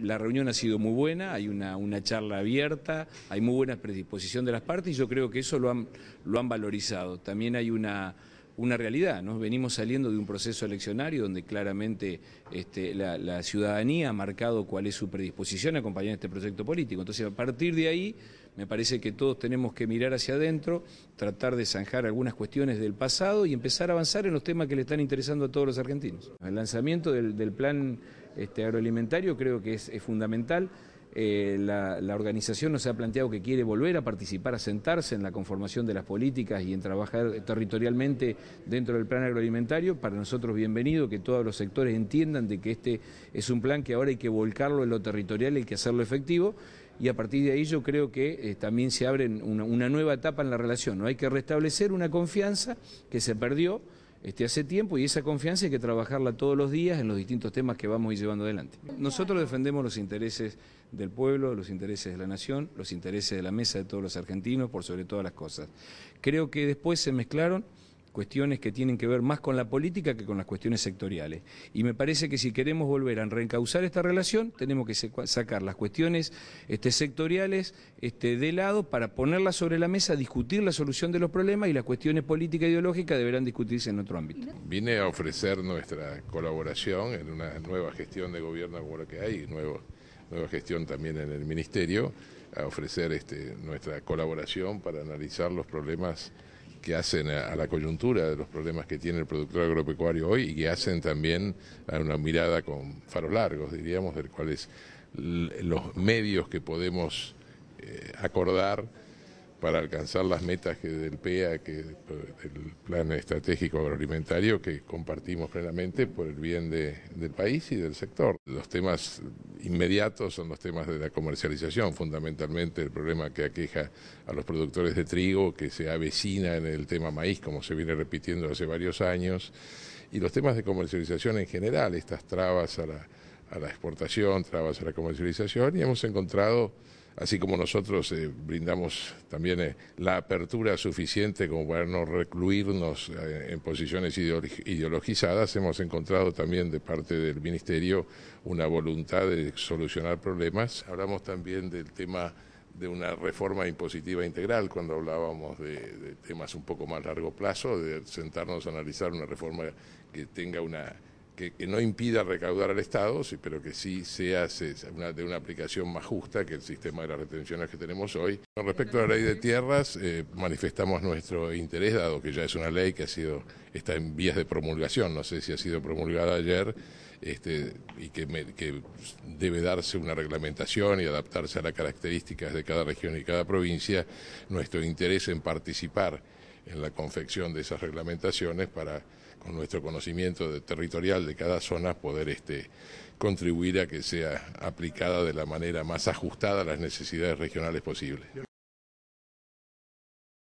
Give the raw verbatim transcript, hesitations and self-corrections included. La reunión ha sido muy buena, hay una, una charla abierta, hay muy buena predisposición de las partes y yo creo que eso lo han, lo han valorizado. También hay una, una realidad, ¿no? Venimos saliendo de un proceso eleccionario donde claramente este, la, la ciudadanía ha marcado cuál es su predisposición a acompañar este proyecto político. Entonces, a partir de ahí, me parece que todos tenemos que mirar hacia adentro, tratar de zanjar algunas cuestiones del pasado y empezar a avanzar en los temas que le están interesando a todos los argentinos. El lanzamiento del, del plan Este agroalimentario creo que es, es fundamental. Eh, la, la organización nos ha planteado que quiere volver a participar, a sentarse en la conformación de las políticas y en trabajar territorialmente dentro del plan agroalimentario. Para nosotros bienvenido que todos los sectores entiendan de que este es un plan que ahora hay que volcarlo en lo territorial, hay que hacerlo efectivo y a partir de ahí yo creo que eh, también se abre una, una nueva etapa en la relación, ¿no? Hay que restablecer una confianza que se perdió Este, hace tiempo y esa confianza hay que trabajarla todos los días en los distintos temas que vamos a ir llevando adelante. Nosotros defendemos los intereses del pueblo, los intereses de la nación, los intereses de la mesa de todos los argentinos, por sobre todas las cosas. Creo que después se mezclaron cuestiones que tienen que ver más con la política que con las cuestiones sectoriales. Y me parece que si queremos volver a reencauzar esta relación, tenemos que sacar las cuestiones este, sectoriales este, de lado para ponerlas sobre la mesa, discutir la solución de los problemas y las cuestiones políticas e ideológicas deberán discutirse en otro ámbito. Vine a ofrecer nuestra colaboración en una nueva gestión de gobierno como la que hay, nuevo, nueva gestión también en el Ministerio, a ofrecer este, nuestra colaboración para analizar los problemas que hacen a la coyuntura de los problemas que tiene el productor agropecuario hoy y que hacen también a una mirada con faros largos, diríamos, del cual es los medios que podemos eh, acordar para alcanzar las metas que del P E A, que del Plan Estratégico Agroalimentario, que compartimos plenamente por el bien de, del país y del sector. Los temas inmediatos son los temas de la comercialización, fundamentalmente el problema que aqueja a los productores de trigo, que se avecina en el tema maíz, como se viene repitiendo hace varios años, y los temas de comercialización en general, estas trabas a la, a la exportación, trabas a la comercialización, y hemos encontrado, así como nosotros eh, brindamos también eh, la apertura suficiente como para no recluirnos eh, en posiciones ideologizadas, hemos encontrado también de parte del Ministerio una voluntad de solucionar problemas. Hablamos también del tema de una reforma impositiva integral, cuando hablábamos de, de temas un poco más a largo plazo, de sentarnos a analizar una reforma que tenga una... Que, que no impida recaudar al Estado, pero que sí sea se, una, de una aplicación más justa que el sistema de las retenciones que tenemos hoy. Con respecto a la ley de tierras, eh, manifestamos nuestro interés, dado que ya es una ley que ha sido está en vías de promulgación, no sé si ha sido promulgada ayer, este, y que, me, que debe darse una reglamentación y adaptarse a las características de cada región y cada provincia, nuestro interés en participar en la confección de esas reglamentaciones para, con nuestro conocimiento de, territorial de cada zona, poder este, contribuir a que sea aplicada de la manera más ajustada a las necesidades regionales posibles.